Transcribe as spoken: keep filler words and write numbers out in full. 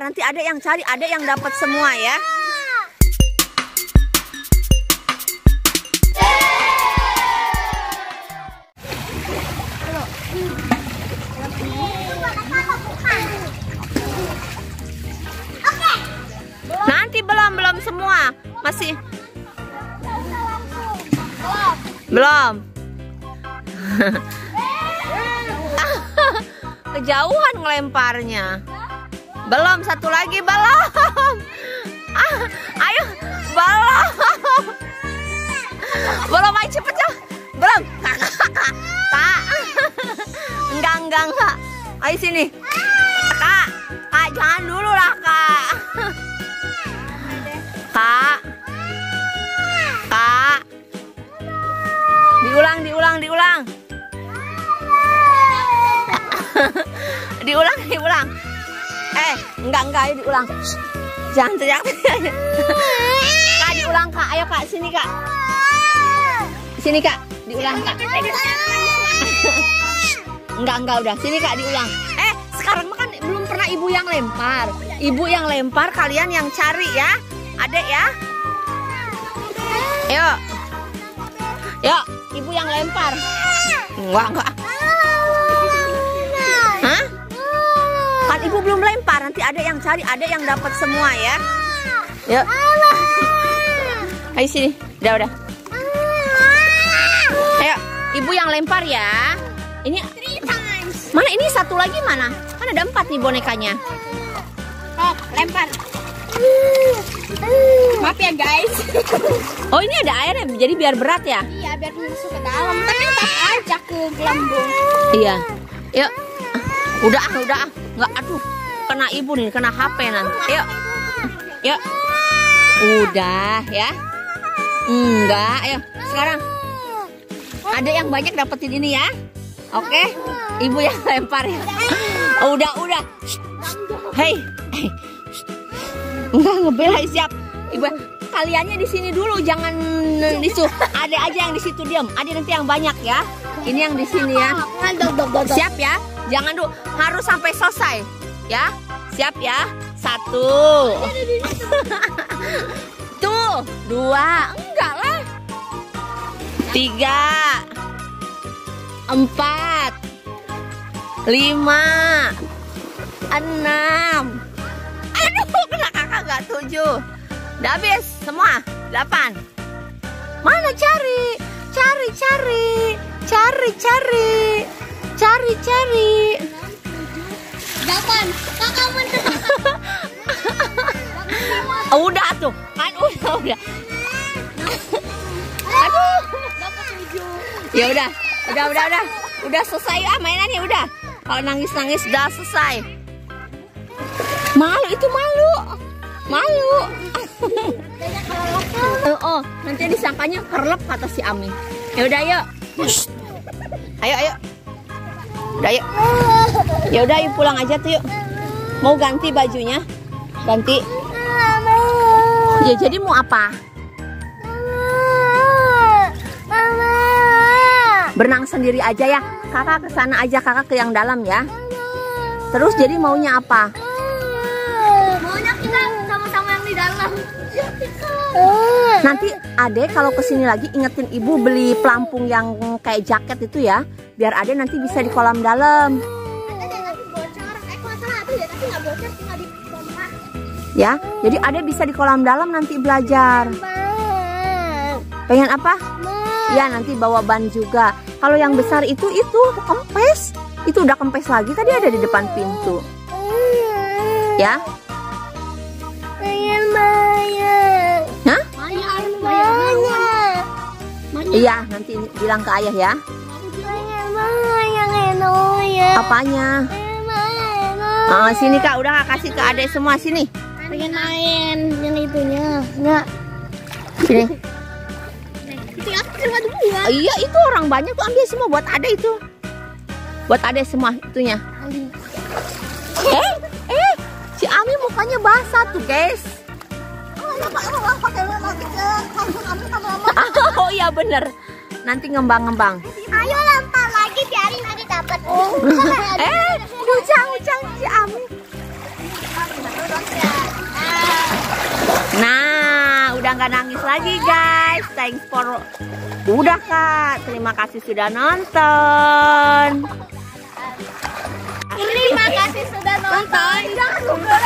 Bentar, nanti ada yang cari, ada yang dapat semua ya. Nanti belum, belum semua. Masih belum. Kejauhan ngelemparnya. Belum, satu lagi belum. Ah, ayo, belum. Belum, ayo cepet ya. Belum. Tak. Enggak, enggak, enggak. Ayo sini. Kak, Kak jangan dulu lah, Kak. Kak. Kak. Diulang, diulang, diulang. Diulang, diulang. Eh, enggak, enggak, ayo diulang. Jangan teriak-teriak. Kak, diulang, Kak. Ayo, Kak, sini, Kak. Sini, Kak, diulang, Kak. Enggak, enggak, udah. Sini, Kak, diulang. Eh, sekarang mah kan belum pernah ibu yang lempar. Ibu yang lempar, kalian yang cari ya. Adek ya. Ayo. Yuk, ibu yang lempar. Enggak, enggak. Hah? Kan ibu belum lempar, nanti ada yang cari, ada yang dapat semua ya. Yuk. Ayo sini, udah udah. Ayo, ibu yang lempar ya. Ini mana? Ini satu lagi mana? Kan ada empat nih bonekanya. Oh, lempar. Maaf ya guys. Oh ini ada airnya, jadi biar berat ya? Iya, biar masuk ke dalam. Tapi tetap aja ke gelembung. Iya. Yuk. Udah, udah. Nggak, aduh, kena ibu nih, kena H P nanti. Yuk, yuk, udah ya. Enggak, ayo sekarang ada yang banyak dapetin ini ya. Oke, ibu yang lempar ya. Udah, udah. Hei, hey. Enggak ngebelain, siap. Ibu, kaliannya di sini dulu, jangan disuruh. Ada aja yang di situ diam. Ada nanti yang banyak ya. Ini yang di sini ya. Siap ya. Jangan dulu, harus sampai selesai ya. Siap ya. Satu. Tuh, dua. Enggak lah. Tiga. Empat. Lima. Enam. Aduh, kena kakak gak? Tujuh. Udah habis semua. Delapan. Mana cari? Cari, cari. Cari, cari. Cari, cari. Jangan, kakak mentok. Udah tuh, kan udah, udah. Aduh, dapat tujuh. Ya udah, udah, udah, udah, udah selesai ah mainannya udah. Kalau nangis-nangis udah selesai. Malu itu malu, malu. Oh, nanti disangkanya kerlep kata si Ami. Ya udah yuk, ayo, ayo. Udah yuk. Ya udah yuk pulang aja tuh yuk. Mau ganti bajunya? Ganti. Ya jadi mau apa? Mama. Berenang sendiri aja ya. Kakak ke sana aja, kakak ke yang dalam ya. Terus jadi maunya apa? Maunya kita sama-sama yang di dalam. Nanti adek kalau kesini lagi ingetin ibu beli pelampung yang kayak jaket itu ya. Biar ada nanti bisa di kolam dalam. Ya, jadi ada bisa di kolam dalam nanti belajar. Pengen apa? Ya, nanti bawa ban juga. Kalau yang besar itu itu kempes. Itu udah kempes lagi, tadi ada di depan pintu. Ya. Pengen bayar. Hah? Iya, nanti bilang ke ayah ya. Apanya? Oh, sini kak, udah kak kasih ke adek semua sini. Pengen main yang itunya, enggak? Sini. Oh, iya itu orang banyak tuh ambil semua buat adek itu, buat adek semua itunya. Eh, eh, si Ami mukanya basah tuh guys. Oh iya bener, nanti ngembang-ngembang. Ayo lempar lagi biarin nanti dapat. Eh, ucang-ucang si Ami. udah nggak nangis lagi guys. Thanks for udah Kak. Terima kasih sudah nonton. Terima kasih sudah nonton. Jangan lupa